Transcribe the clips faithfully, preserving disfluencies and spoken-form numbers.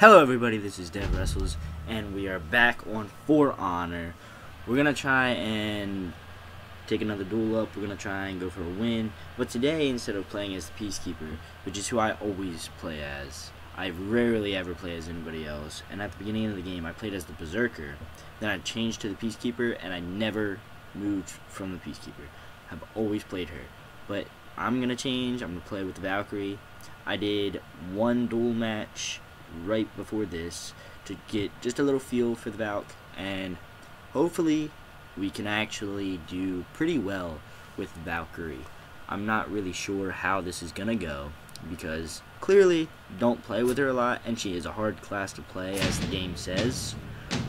Hello everybody, this is Dev Wrestles, and we are back on For Honor. We're going to try and take another duel up, we're going to try and go for a win, but today instead of playing as the Peacekeeper, which is who I always play as, I rarely ever play as anybody else, and at the beginning of the game I played as the Berserker, then I changed to the Peacekeeper, and I never moved from the Peacekeeper. I've always played her, but I'm going to change, I'm going to play with the Valkyrie. I did one duel match right before this to get just a little feel for the Valk, and hopefully we can actually do pretty well with Valkyrie. I'm not really sure how this is gonna go because clearly don't play with her a lot and she is a hard class to play as the game says,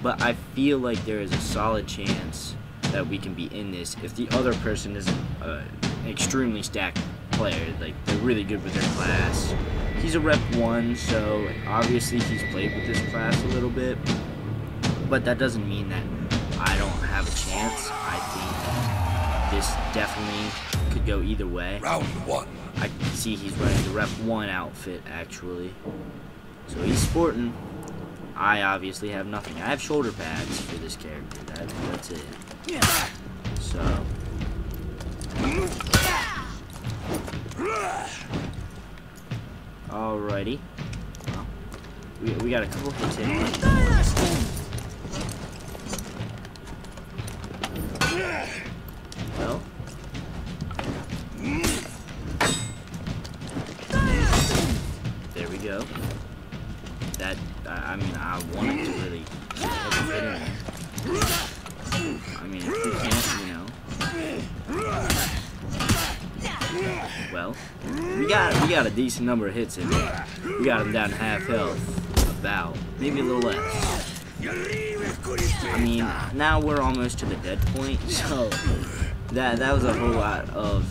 but I feel like there is a solid chance that we can be in this if the other person is an extremely stacked player, like they're really good with their class. He's a rep one, so obviously he's played with this class a little bit, but that doesn't mean that I don't have a chance. I think this definitely could go either way. Round one. I can see he's wearing the rep one outfit, actually. So he's sporting. I obviously have nothing. I have shoulder pads for this character. That, that's it. Yeah. So. Alrighty. Well, we, we got a couple hits in. Well. There we go. That, uh, I mean, I wanted to really hit him. I mean, if you can't, you know. Well. We got we got a decent number of hits in there. We got him down to half health, about maybe a little less. I mean, now we're almost to the dead point, so that that was a whole lot of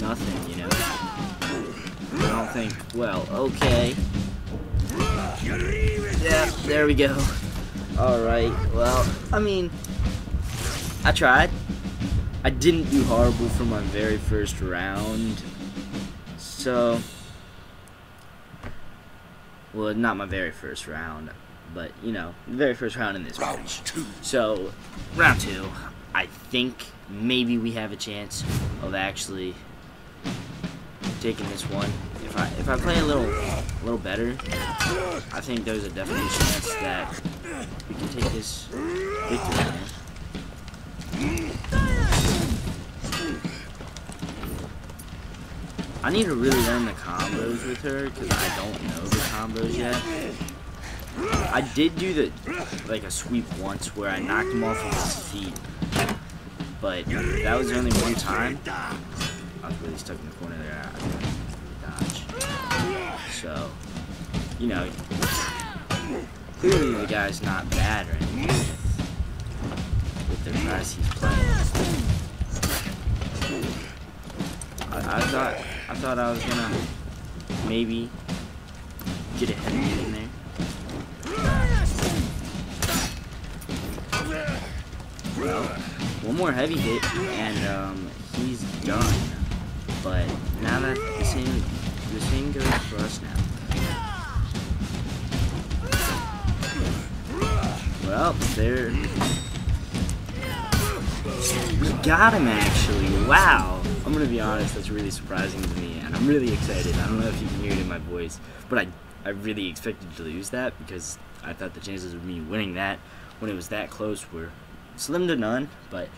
nothing, you know. I don't think. Well, okay. Yeah, there we go. All right. Well, I mean, I tried. I didn't do horrible for my very first round. So, well, not my very first round, but, you know, the very first round in this round match. Two. So, round two, I think maybe we have a chance of actually taking this one. If I if I play a little, a little better, I think there's a definite chance that we can take this victory. I need to really learn the combos with her because I don't know the combos yet. I did do the like a sweep once where I knocked him off of his feet, but that was only one time. I was really stuck in the corner there. I couldn't dodge. So, you know, clearly the guy's not bad or anything with the class he's playing. I, I thought. I thought I was gonna maybe get a head in there. Well, one more heavy hit and um, he's done. But now that the same the same goes for us now. Well, there we got him actually. Wow. I'm gonna be honest, that's really surprising to me, and I'm really excited. I don't know if you can hear it in my voice, but I, I really expected to lose that because I thought the chances of me winning that when it was that close were slim to none, but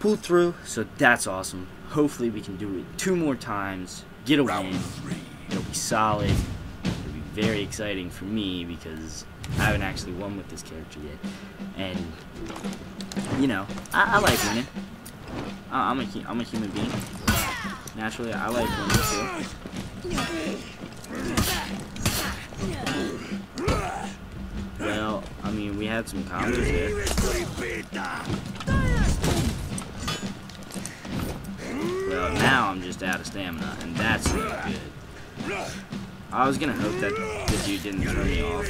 pulled through, so that's awesome. Hopefully we can do it two more times, get a win, it'll be solid, it'll be very exciting for me because I haven't actually won with this character yet, and, you know, I, I like winning. I'm a, I'm a human being. Naturally, I like women too. Well, I mean, we had some combos there. Well, now I'm just out of stamina, and that's not good. I was gonna hope that the dude didn't throw me off.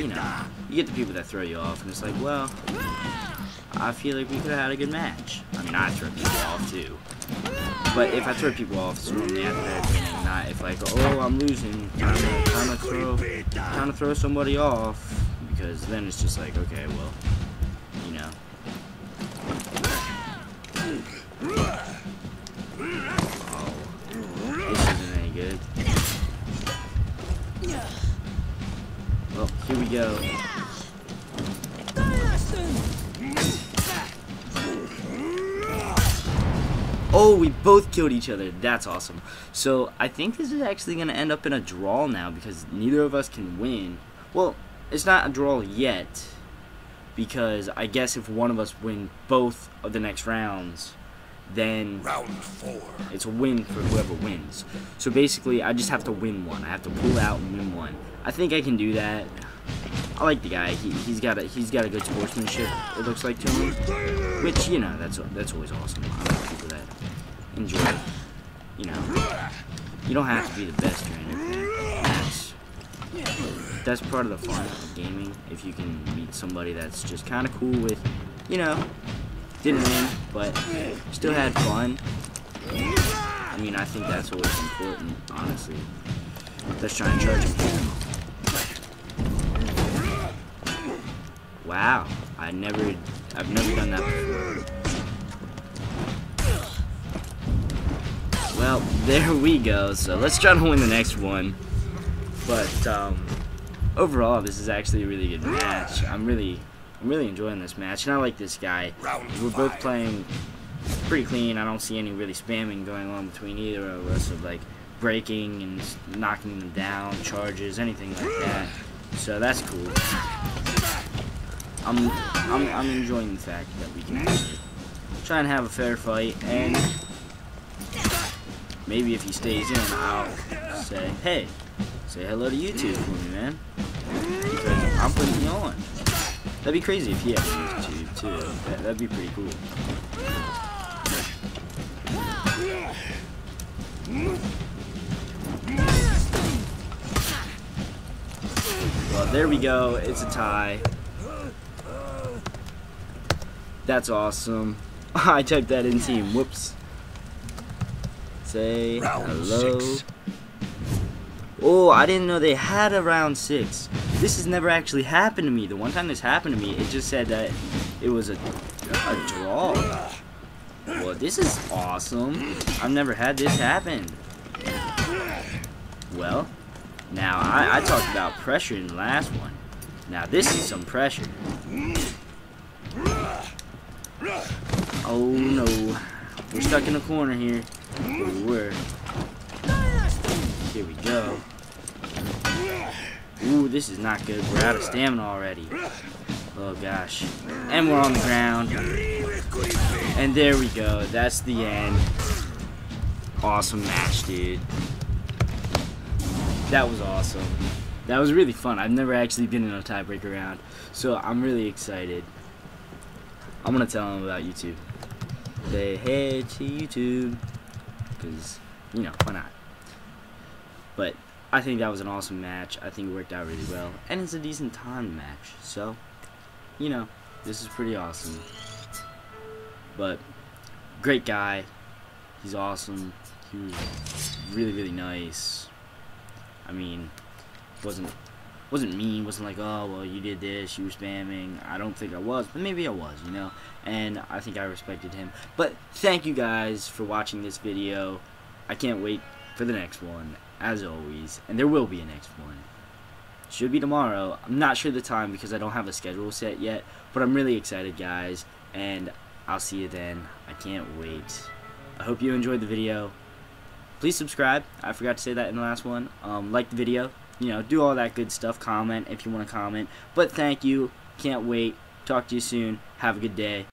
You know, you get the people that throw you off, and it's like, well, I feel like we could have had a good match. I I mean, I trip people off too. But if I trip people off, it's normally at that. Not if like, oh, I'm losing, I'm trying to throw, trying to throw somebody off, because then it's just like, okay, well, you know. Oh, this isn't any good. Well, here we go. Oh, we both killed each other. That's awesome. So, I think this is actually going to end up in a draw now, because neither of us can win. Well, it's not a draw yet, because I guess if one of us win both of the next rounds, then round four. It's a win for whoever wins. So, basically, I just have to win one. I have to pull out and win one. I think I can do that. I like the guy. He, he's got a he's got a good sportsmanship. It looks like to him, which you know that's that's always awesome. I like people that enjoy. You know, you don't have to be the best or anything. That's that's part of the fun of gaming. If you can meet somebody that's just kind of cool with, you know, didn't win but still had fun. I mean, I think that's always important, honestly. Let's try and charge him. Wow, I never, I've never done that before. Well, there we go. So let's try to win the next one. But um, overall, this is actually a really good match. I'm really, I'm really enjoying this match, and I like this guy. We're both playing pretty clean. I don't see any really spamming going on between either of us of like breaking and knocking them down, charges, anything like that. So that's cool. I'm, I'm, I'm enjoying the fact that we can actually try and have a fair fight, and maybe if he stays in, I'll say, hey, say hello to YouTube for me, man, because I'm putting you on. That'd be crazy if he had YouTube, too. That, that'd be pretty cool. Well, there we go. It's a tie. That's awesome. I typed that in team. Whoops. Say round hello. Six. Oh, I didn't know they had a round six. This has never actually happened to me. The one time this happened to me, it just said that it was a, a draw. Well, this is awesome. I've never had this happen. Well, now I, I talked about pressure in the last one. Now this is some pressure. Oh no, we're stuck in a corner here. We were. Here we go. Ooh, this is not good. We're out of stamina already. Oh gosh. And we're on the ground. And there we go. That's the end. Awesome match, dude. That was awesome. That was really fun. I've never actually been in a tiebreaker round, so I'm really excited. I'm gonna tell them about YouTube. Say hey to YouTube, because you know why not. But I think that was an awesome match. I think it worked out really well, and it's a decent time match. So, you know, this is pretty awesome. But great guy, he's awesome. He was really really nice. I mean, wasn't wasn't mean, wasn't like, oh, well, you did this, you were spamming. I don't think I was, but maybe I was, you know, and I think I respected him. But thank you guys for watching this video. I can't wait for the next one, as always, and there will be a next one. Should be tomorrow. I'm not sure the time because I don't have a schedule set yet, but I'm really excited, guys, and I'll see you then. I can't wait. I hope you enjoyed the video. Please subscribe. I forgot to say that in the last one. Um, like the video. You know, do all that good stuff. Comment if you want to comment. But thank you. Can't wait. Talk to you soon. Have a good day.